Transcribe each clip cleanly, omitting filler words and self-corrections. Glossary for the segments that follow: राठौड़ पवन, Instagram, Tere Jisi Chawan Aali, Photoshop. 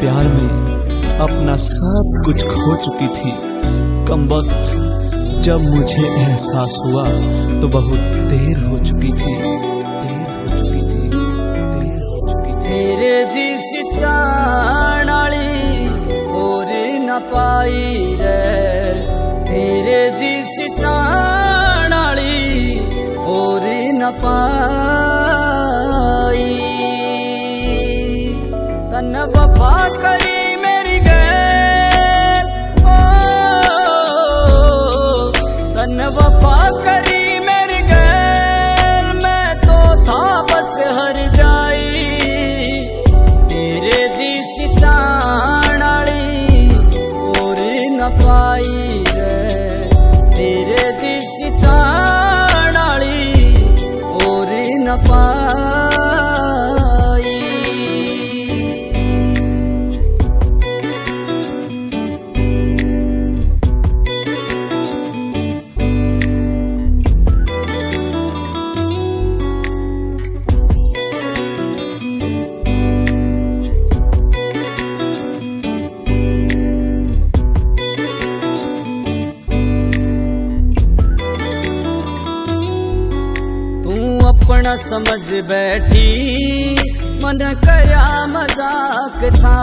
प्यार में अपना सब कुछ खो चुकी थी। कमबख्त जब मुझे एहसास हुआ तो बहुत देर हो चुकी थी, देर हो चुकी थी, देर हो चुकी थी। तेरे जिस चावन आली और न पाई रे, तेरे जिस चावन आली और न पाई। तन वफा करी मेरी गैर, ओ तन वफा करी मेरी गैर, मैं तो था बस हर जाई। तेरे जिसी चावन आली और न पाई रे, तेरे जिसी चावन आली और न पाई। अपना समझ बैठी मन कया मजाक था,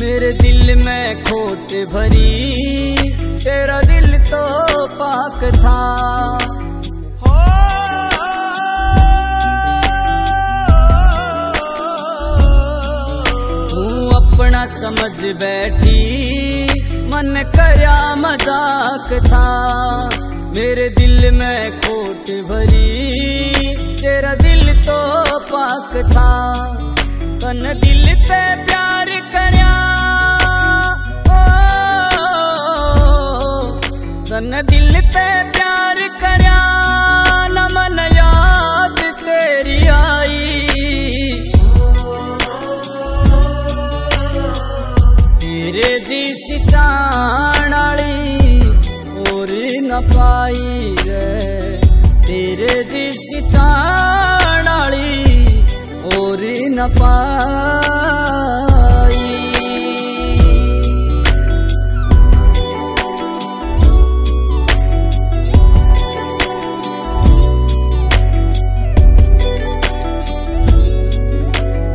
मेरे दिल में खोट भरी, तेरा दिल तो पाक था। हो तू अपना समझ बैठी मन कया मजाक था, मेरे दिल में खोट भरी, तेरा दिल तो पाक था। तन दिल से प्यार करया, तन दिल पे प्यार करया, न मन याद तेरी आई। तेरे जिसी चावन आली और न पाई रे, तेरे जिसी चावन आली और न पाई।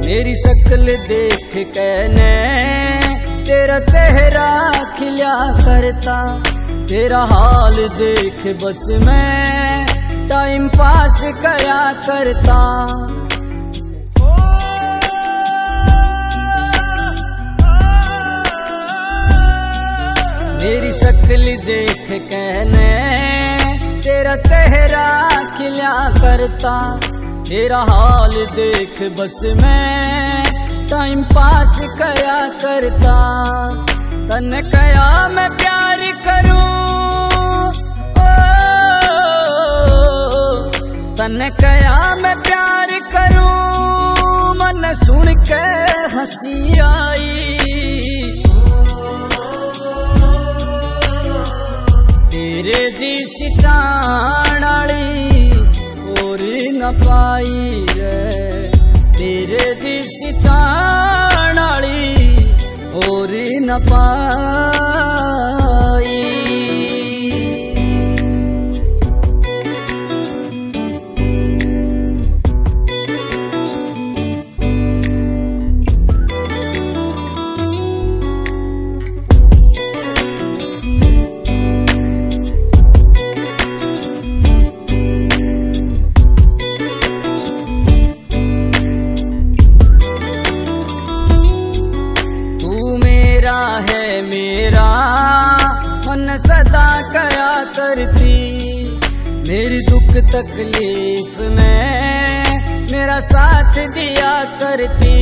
मेरी शक्ल देख कहने तेरा चेहरा खिला करता, तेरा हाल देख बस मैं टाइम पास करा करता। मेरी शक्ल देख कहने तेरा चेहरा खिला करता, तेरा हाल देख बस मैं टाइम पास करा करता। तन कया मैं प्यार करूं, तन कया मैं प्यार करूं, मन सुन के हंसी आई। तेरे जिसी चावन आली और न पाई रे, तेरे जिसी चावन आली और न पाई। सदा कया करती मेरी दुख तकलीफ में, मेरा साथ दिया करती।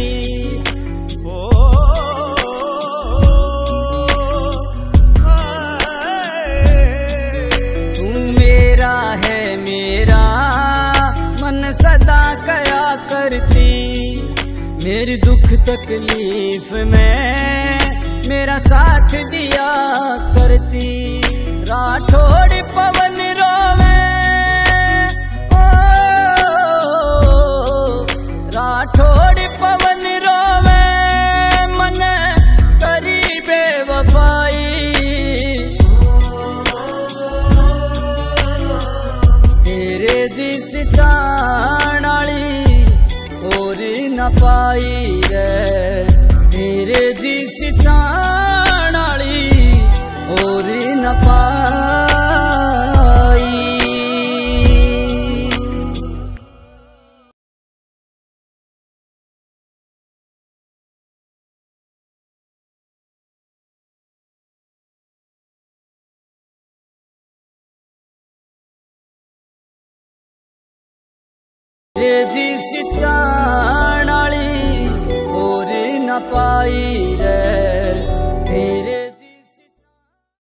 तू मेरा है मेरा, मन सदा कया करती मेरी दुख तकलीफ में, मेरा साथ दिया करती। राठौड़ पवन रोवे, ओ राठौड़ पवन रोवे, मन जिसि चावण आली ओरी न पाई रे, तेरे जिसि चावण आली ओरी न पाई। तेरे जिसि चावण आली ओरी न पाई रे, तेरे